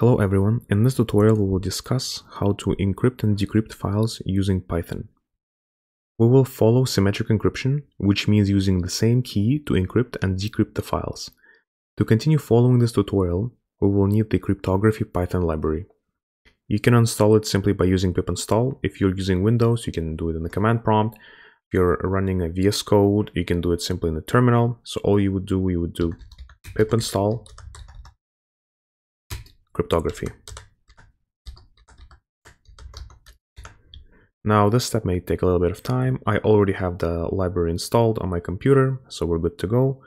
Hello everyone, in this tutorial we will discuss how to encrypt and decrypt files using Python. We will follow symmetric encryption, which means using the same key to encrypt and decrypt the files. To continue following this tutorial, we will need the Cryptography Python library. You can install it simply by using pip install. If you're using Windows, you can do it in the command prompt. If you're running a VS Code, you can do it simply in the terminal. So all you would do pip install Cryptography. Now this step may take a little bit of time. I already have the library installed on my computer, so we're good to go.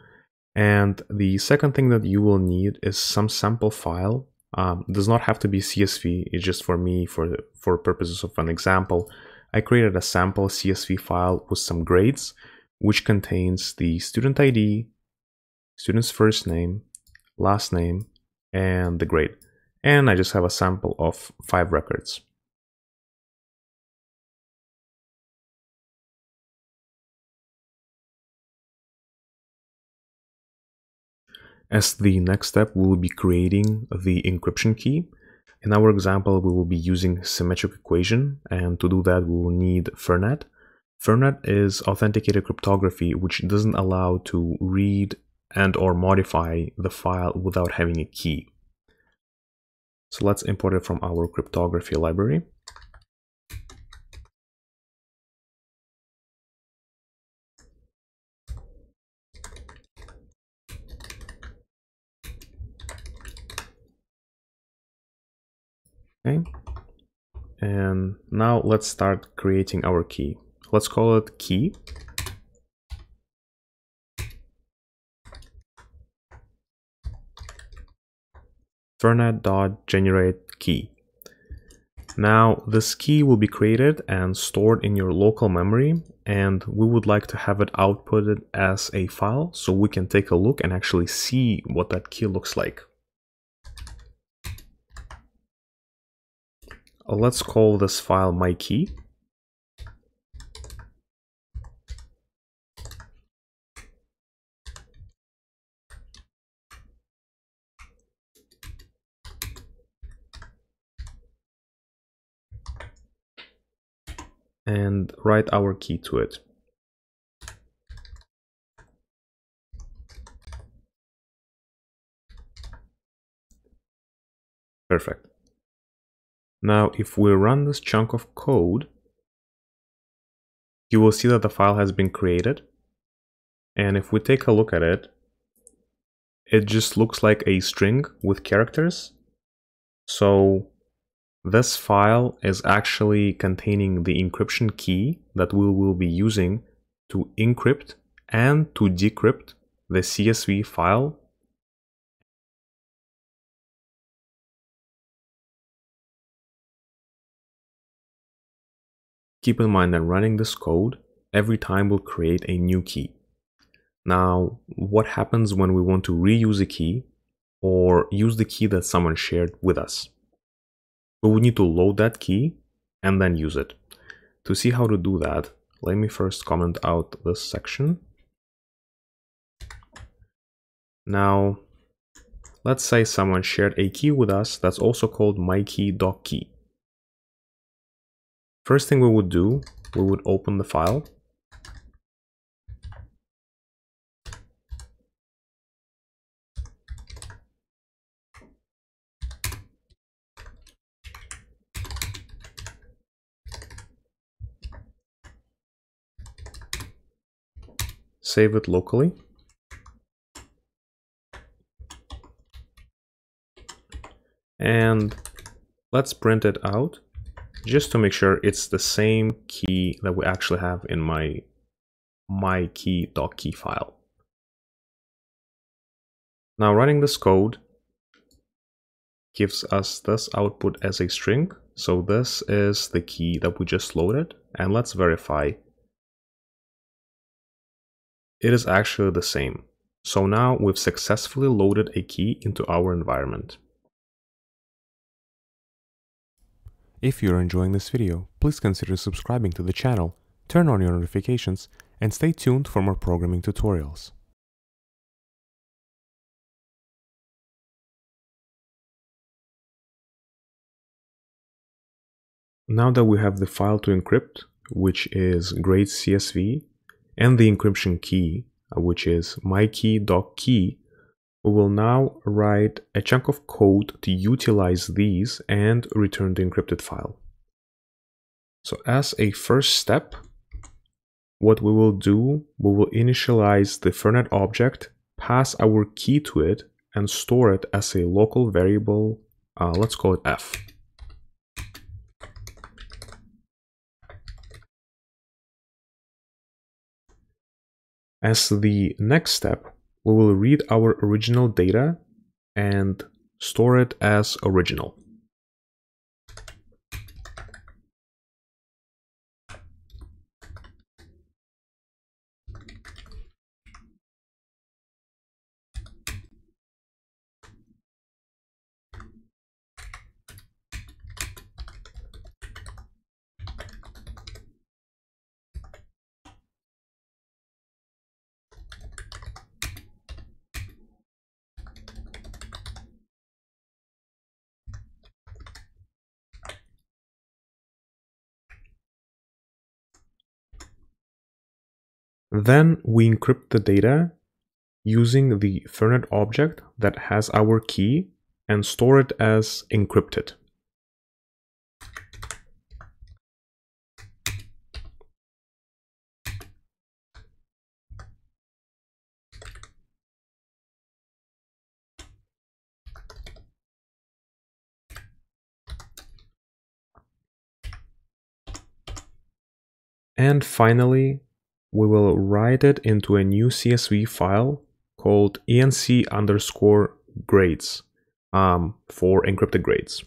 And the second thing that you will need is some sample file. Does not have to be CSV, it's just for me, for purposes of an example. I created a sample CSV file with some grades, which contains the student ID, student's first name, last name, and the grade. And I just have a sample of 5 records. As the next step, we will be creating the encryption key. In our example, we will be using symmetric equation, and to do that, we will need Fernet. Fernet is authenticated cryptography, which doesn't allow to read and or modify the file without having a key. So let's import it from our cryptography library. Okay, and now let's start creating our key. Let's call it key. Fernet.generateKey. Now this key will be created and stored in your local memory, and we would like to have it outputted as a file so we can take a look and actually see what that key looks like. Let's call this file my key. And write our key to it. Perfect. Now, if we run this chunk of code, you will see that the file has been created. And if we take a look at it, it just looks like a string with characters. So this file is actually containing the encryption key that we will be using to encrypt and to decrypt the CSV file. Keep in mind that running this code every time will create a new key. Now, what happens when we want to reuse a key or use the key that someone shared with us? We would need to load that key and then use it. To see how to do that, let me first comment out this section. Now, let's say someone shared a key with us that's also called myKey.key. First thing we would do, we would open the file. Save it locally. And let's print it out just to make sure it's the same key that we actually have in my key.key file. Now running this code gives us this output as a string. So this is the key that we just loaded, and let's verify. It is actually the same. So now we've successfully loaded a key into our environment. If you're enjoying this video, please consider subscribing to the channel, turn on your notifications, and stay tuned for more programming tutorials. Now that we have the file to encrypt, which is grade CSV, and the encryption key, which is mykey.key, we will now write a chunk of code to utilize these and return the encrypted file. So as a first step, what we will do, we will initialize the Fernet object, pass our key to it, and store it as a local variable, let's call it f. As the next step, we will read our original data and store it as original. Then we encrypt the data using the Fernet object that has our key and store it as encrypted. And finally, we will write it into a new CSV file called enc_grades for encrypted grades.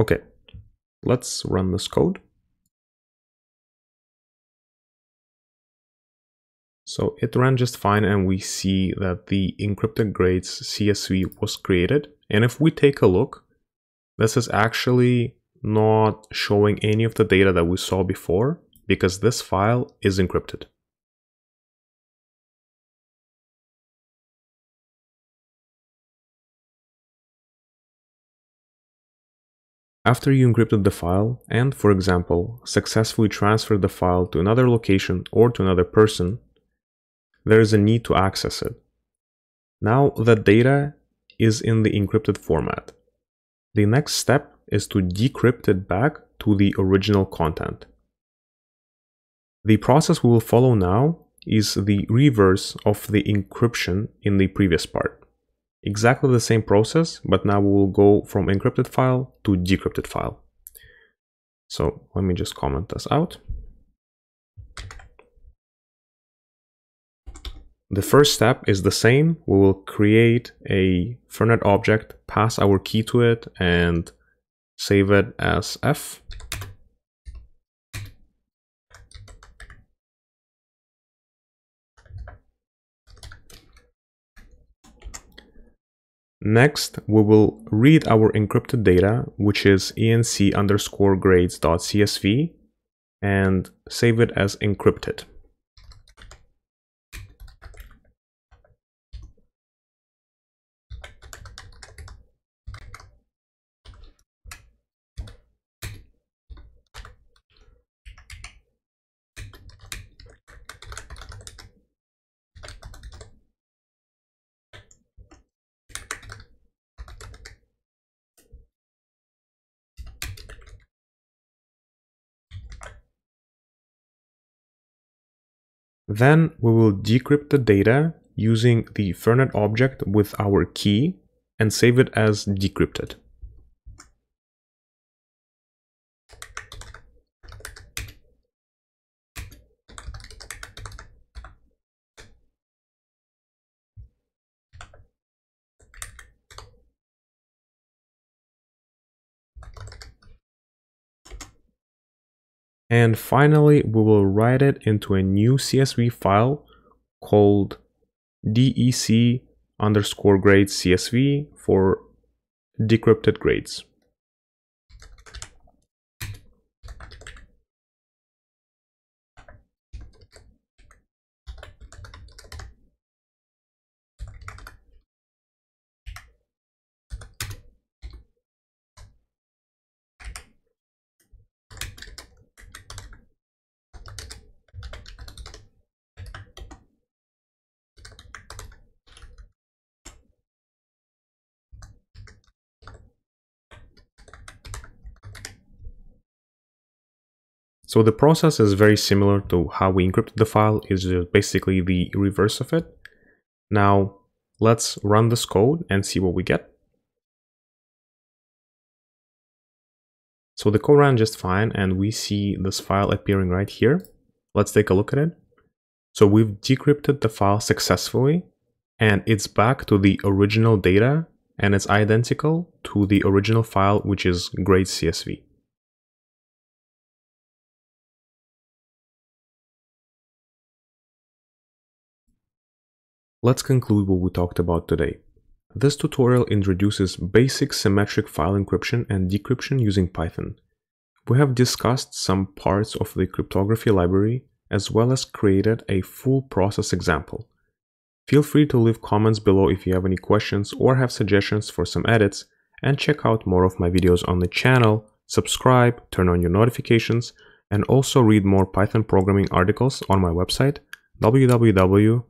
Okay, let's run this code. So it ran just fine, and we see that the encrypted grades CSV was created. And if we take a look, this is actually not showing any of the data that we saw before because this file is encrypted. After you encrypted the file and, for example, successfully transferred the file to another location or to another person, there is a need to access it. Now the data is in the encrypted format. The next step is to decrypt it back to the original content. The process we will follow now is the reverse of the encryption in the previous part. Exactly the same process, but now we will go from encrypted file to decrypted file. So let me just comment this out. The first step is the same. We will create a Fernet object, pass our key to it, and save it as f. Next, we will read our encrypted data, which is enc_grades.csv, and save it as encrypted. Then we will decrypt the data using the Fernet object with our key and save it as decrypted. And finally, we will write it into a new CSV file called dec_grades.csv for decrypted grades. So the process is very similar to how we encrypted the file, it's just basically the reverse of it. Now let's run this code and see what we get. So the code ran just fine and we see this file appearing right here. Let's take a look at it. So we've decrypted the file successfully and it's back to the original data and it's identical to the original file, which is grades.csv. Let's conclude what we talked about today. This tutorial introduces basic symmetric file encryption and decryption using Python. We have discussed some parts of the cryptography library, as well as created a full process example. Feel free to leave comments below if you have any questions or have suggestions for some edits, and check out more of my videos on the channel, subscribe, turn on your notifications, and also read more Python programming articles on my website, www.pyshark.com.